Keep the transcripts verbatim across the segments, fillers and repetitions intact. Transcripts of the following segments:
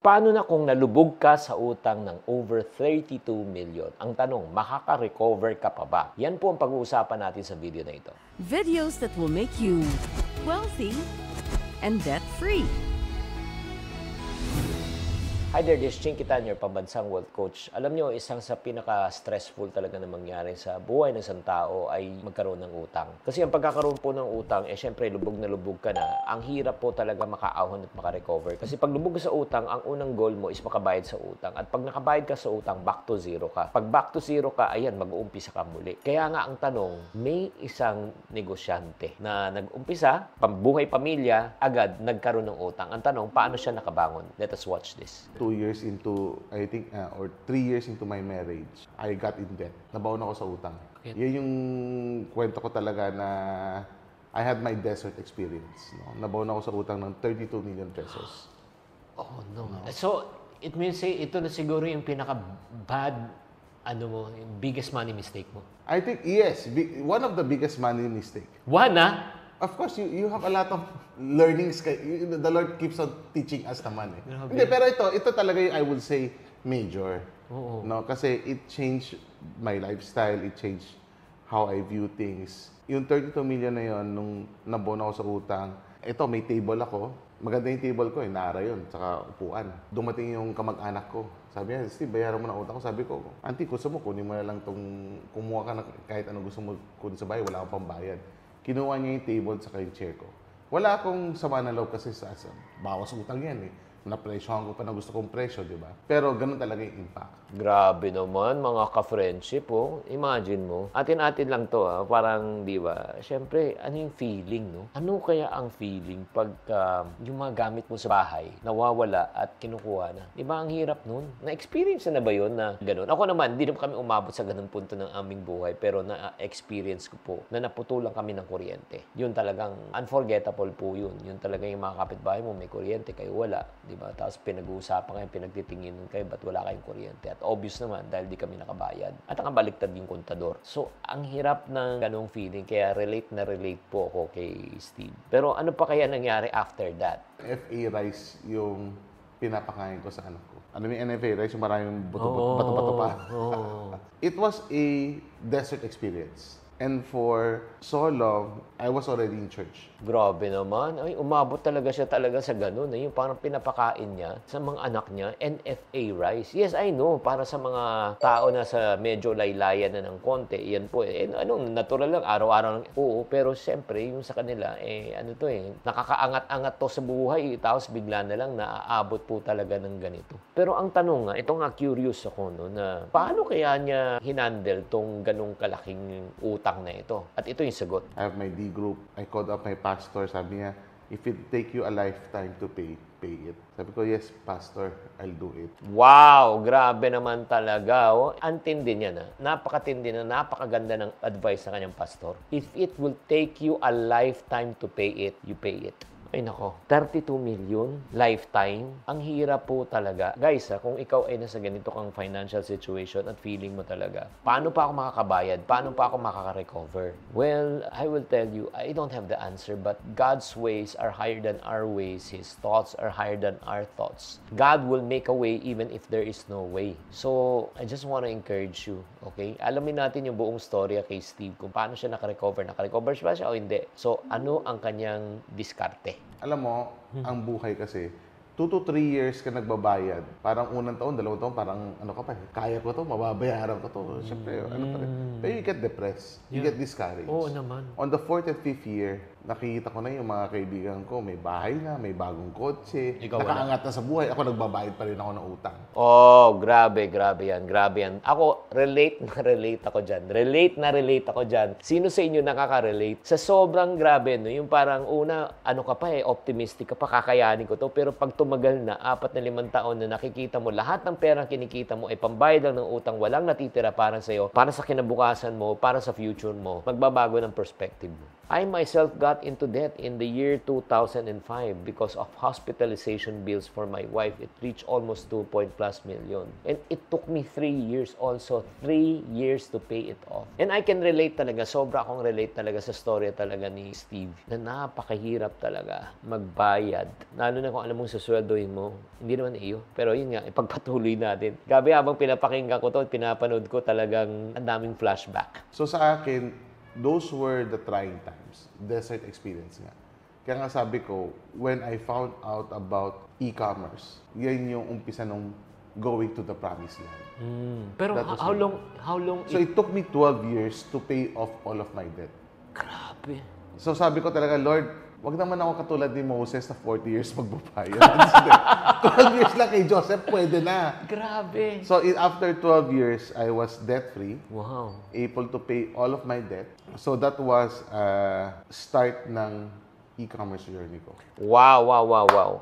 Paano na kung nalubog ka sa utang ng over thirty-two million? Ang tanong, makaka-recover ka pa ba? Yan po ang pag-uusapan natin sa video na ito. Videos that will make you wealthy and debt-free. Hi there, this is Chinkita, your pambansang wealth coach. Alam nyo, isang sa pinaka-stressful talaga na mangyari sa buhay ng isang tao ay magkaroon ng utang. Kasi ang pagkakaroon po ng utang, eh syempre lubog na lubog ka na. Ang hirap po talaga makaahon at makarecover. Kasi pag lubog ka sa utang, ang unang goal mo is makabayad sa utang. At pag nakabayad ka sa utang, back to zero ka. Pag back to zero ka, ayan, mag-uumpisa ka muli. Kaya nga ang tanong, may isang negosyante na nag-umpisa, pambuhay pamilya, agad nagkaroon ng utang. Ang tanong, paano siya nakabangon? Let us watch this. two years into, I think, uh, or three years into my marriage, I got in debt. Nabaon ako sa utang. Okay. Yan yung kwento ko talaga na I had my desert experience. No? Nabaon ako sa utang ng thirty-two million pesos. Oh, no. no. So, it means, eh, ito na siguro yung pinaka-bad, ano mo, yung biggest money mistake mo? I think, yes. One of the biggest money mistake. One, ah? Of course, you, you have a lot of learnings. The Lord keeps on teaching us naman eh. Okay. Hindi, pero ito, ito talaga yung I would say major. Oo. No? Kasi it changed my lifestyle. It changed how I view things. Yung thirty-two million na yun, nung nabono ako sa utang, ito, may table ako. Maganda yung table ko eh. Naara yun, tsaka upuan. Dumating yung kamag-anak ko. Sabi niya, Steve, bayaran mo na utang ko. Sabi ko, Auntie, gusto mo, kunin mo na lang itong, kumuha ka na kahit ano gusto mo kunin sa bahay. Wala akong pambayad. Kinuha niya yung table sa yung chair ko. Wala akong sama na loob kasi sa asam. Bawas utang yan eh. Napresyohan ko pa na gusto kong presyo, di ba? Pero ganun talaga yung impact. Grabe naman, mga ka-friendship, oh. Imagine mo. Atin-atin lang to, ah. Parang, di ba? Siyempre, ano yung feeling, no? Ano kaya ang feeling pagka uh, yung mga gamit mo sa bahay, nawawala at kinukuha na? Di ba, ang hirap nun? Na-experience na, na ba yun na ganun? Ako naman, di naman kami umabot sa ganun punto ng aming buhay, pero na-experience ko po na naputulan kami ng kuryente. Yun talagang unforgettable po yun. Yun talaga yung mga kapitbahay mo, may kuryente, kayo wala. Diba? Tapos pinag-uusapan kayo, pinagtitinginan kayo, ba't wala kayong kuryente? At obvious naman, dahil di kami nakabayad. At ang baliktad yung kontador. So, ang hirap ng ganong feeling, kaya relate na relate po ako kay Steve. Pero ano pa kaya nangyari after that? N F A rice yung pinapakain ko sa anak ko. Ano yung N F A rice? Yung maraming bato-bato pa. Oh. It was a desert experience. And for so long, I was already in church. Grabe naman. Ay, umabot talaga siya talaga sa ganun. Eh. Yung parang pinapakain niya sa mga anak niya, N F A rice. Yes, I know. Para sa mga tao na sa medyo laylayan na ng konti, yan po. Eh, anong, natural lang, araw-araw lang. Oo, pero siyempre, yung sa kanila, eh, ano to eh, nakakaangat-angat to sa buhay. Tapos bigla na lang, naaabot po talaga ng ganito. Pero ang tanong nga, ito nga curious ako, no, na paano kaya niya hinandle tong ganong kalaking utang na ito? At ito yung sagot. I have my D group. I called up my pastor. Sabi niya, if it take you a lifetime to pay, pay it. Sabi ko, yes, pastor, I'll do it. Wow! Grabe naman talaga. Oh. Antindi niya na. Napakatindi na. Napakaganda ng advice sa kanyang pastor. If it will take you a lifetime to pay it, you pay it. Ay nako, thirty-two million, lifetime. Ang hirap po talaga. Guys, ha, kung ikaw ay nasa ganito kang financial situation at feeling mo talaga, paano pa ako makakabayad? Paano pa ako makaka-recover? Well, I will tell you, I don't have the answer, but God's ways are higher than our ways. His thoughts are higher than our thoughts. God will make a way even if there is no way. So, I just want to encourage you, okay? Alamin natin yung buong storya kay Steve, kung paano siya nakarecover. Nakarecover siya ba siya o hindi? So, ano ang kanyang diskarte? Alam mo, hmm. ang buhay kasi, two to three years ka nagbabayad. Parang unang taon, dalawang taon, parang ano ka pa, kaya ko to, mababayaran ko to. Siyempre, hmm. ano pa rin. Pero you get depressed. Yeah. You get discouraged. Oo naman. On the fourth and fifth year, nakikita ko na yung mga kaibigan ko, may bahay na, may bagong kotse. Ikaw nakaangat na sa buhay. Ako nagbabayad pa rin ako ng utang. Oh, grabe, grabe yan, grabe yan. Ako, relate na relate ako dyan. Relate na relate ako dyan. Sino sa inyo nakaka-relate? Sa sobrang grabe, no? Yung parang una, ano ka pa eh, optimistic ka pa, kakayanin ko to. Pero pag tumagal na, apat na limang taon na nakikita mo, lahat ng perang kinikita mo ay pambayad lang ng utang, walang natitira para sa'yo, para sa kinabukasan mo, para sa future mo, magbabago ng perspective mo. I myself, God, got into debt in the year two thousand five because of hospitalization bills for my wife. It reached almost two point plus million. And it took me three years also, three years to pay it off. And I can relate talaga, sobra akong relate talaga sa story talaga ni Steve, na napakahirap talaga magbayad. Lalo na kung alam mong susweldoin mo, hindi naman iyo. Pero yun nga, ipagpatuloy natin. Gabi habang pinapakinggan ko to at pinapanood ko, talagang ang daming flashback. So sa akin, those were the trying times, desert experience nga. Kaya nga sabi ko, when I found out about e-commerce, yan yung umpisa nung going to the promised land. Mm. Pero how long, how long? So it took me twelve years to pay off all of my debt. Grabe. So sabi ko talaga, Lord, wag naman ako katulad ni Moses na forty years magbabayad. twelve years lang kay Joseph, pwede na. Grabe. So after twelve years, I was debt-free. Wow. Able to pay all of my debt. So that was uh, start ng e-commerce journey ko. Wow, wow, wow, wow.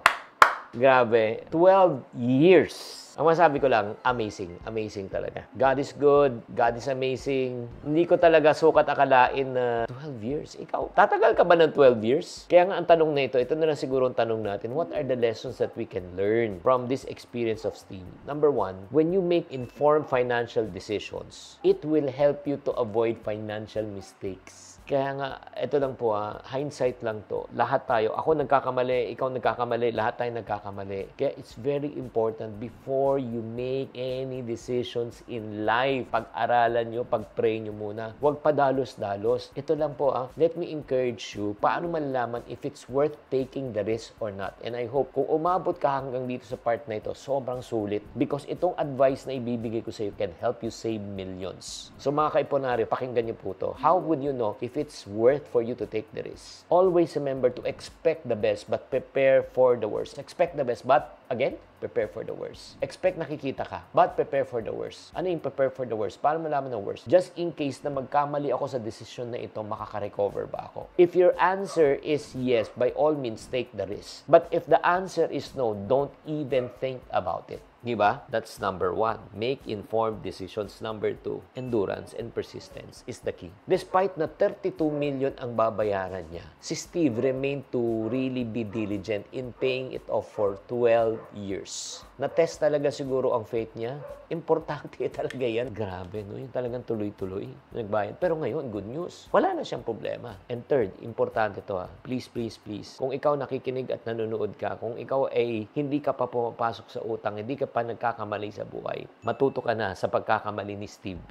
Grabe. twelve years. Ang masabi ko lang, amazing. Amazing talaga. God is good. God is amazing. Hindi ko talaga sukat akalain na twelve years. Ikaw, tatagal ka ba ng twelve years? Kaya nga ang tanong na ito, ito na lang siguro ang tanong natin. What are the lessons that we can learn from this experience of Steve? Number one, when you make informed financial decisions, it will help you to avoid financial mistakes. Kaya nga, ito lang po ha, hindsight lang to. Lahat tayo, ako nagkakamali, ikaw nagkakamali, lahat tayo nagkakamali. Kaya it's very important before you make any decisions in life, pag-aralan nyo, pag-pray nyo muna. Huwag padalos-dalos. Ito lang po ha, let me encourage you, paano malalaman if it's worth taking the risk or not. And I hope, kung umabot ka hanggang dito sa part na ito, sobrang sulit. Because itong advice na ibibigay ko sa iyo can help you save millions. So mga kaiponaryo, pakinggan nyo po to. How would you know if it's worth for you to take the risk? Always remember to expect the best but prepare for the worst. Expect the best but, again, prepare for the worst. Expect nakikita ka, but prepare for the worst. Ano yung prepare for the worst? Para malaman ng worst. Just in case na magkamali ako sa desisyon na ito, makaka-recover ba ako? If your answer is yes, by all means, take the risk. But if the answer is no, don't even think about it. Diba? That's number one. Make informed decisions. Number two, endurance and persistence is the key. Despite na thirty-two million ang babayaran niya, si Steve remained to really be diligent in paying it off for twelve years. Na-test talaga siguro ang faith niya. Importante talaga yan. Grabe, no? Yung talagang tuloy-tuloy nagbayad. Pero ngayon, good news. Wala na siyang problema. And third, importante to ha. Please, please, please. Kung ikaw nakikinig at nanonood ka, kung ikaw ay hindi ka pa pumapasok sa utang, hindi ka pa nagkakamali sa buhay, matuto ka na sa pagkakamali ni Steve.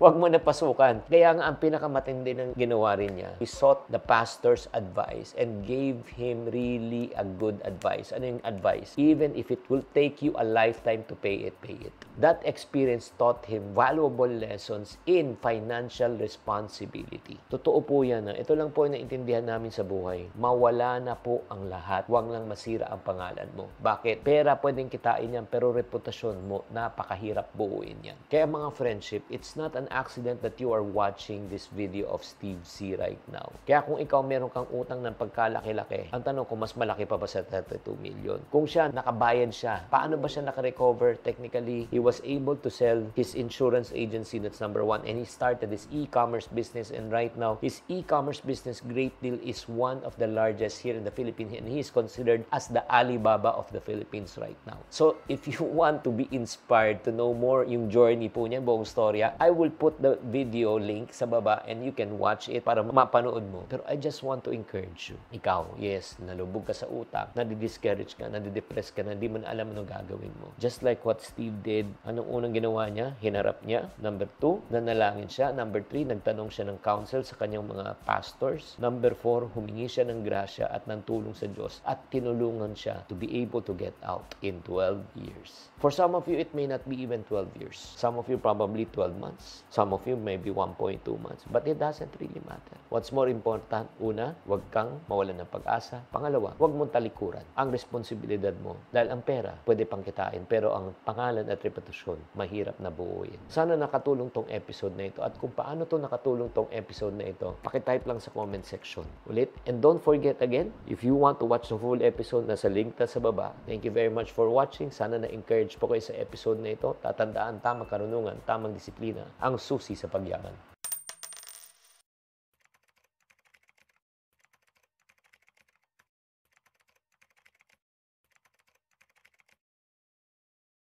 Huwag mo na pasukan. Kaya nga, ang pinakamatindi ng ginawa rin niya, he sought the pastor's advice and gave him really a good advice. Ano yung advice? Even if it will take you a lifetime to pay it, pay it. That experience taught him valuable lessons in financial responsibility. Totoo po yan. Ito lang po yung naintindihan namin sa buhay. Mawala na po ang lahat. Huwag lang masira ang pangalan mo. Bakit? Pera pwedeng kitain yan, pero reputasyon mo, napakahirap buuin yan. Kaya mga friendship, it's not an accident that you are watching this video of Steve Sy right now. Kaya kung ikaw meron kang utang ng pagkalaki-laki, ang tanong ko, mas malaki pa ba sa thirty-two million? Kung siya, nakabayad siya. Paano ba siya nakarecover? Technically, he was able to sell his insurance agency, that's number one, and he started his e-commerce business, and right now, his e-commerce business, great deal, is one of the largest here in the Philippines, and he is considered as the Alibaba of the Philippines right now. So, if you want to be inspired to know more yung journey po niya, buong storya, I will put the video link sa baba and you can watch it para mapanood mo. Pero I just want to encourage you. Ikaw, yes, nalubog ka sa utang, nadi-discourage ka, nadi-depress ka, na di mo na alam ano gagawin mo. Just like what Steve did, anong unang ginawa niya? Hinarap niya. Number two, nanalangin siya. Number three, nagtanong siya ng counsel sa kanyang mga pastors. Number four, humingi siya ng grasya at ng tulong sa Diyos at tinulungan siya to be able to get out in twelve years. For some of you, it may not be even twelve years. Some of you probably twelve months. Some of you maybe one point two months. But it doesn't really matter. What's more important, una, huwag kang mawalan ng pag-asa. Pangalawa, huwag mong talikuran ang responsibilidad mo. Dahil ang pera, pwede pang kitain. Pero ang pangalan at reputasyon, mahirap na buuin. Sana nakatulong tong episode na ito. At kung paano to nakatulong tong episode na ito, pakitype lang sa comment section. Ulit, and don't forget again, if you want to watch the full episode, nasa link na sa baba. Thank you very much for watching. Sana na-encourage po kayo sa episode na ito. Tatandaan, tamang karunungan, tamang disiplina, ang susi sa pagyaman.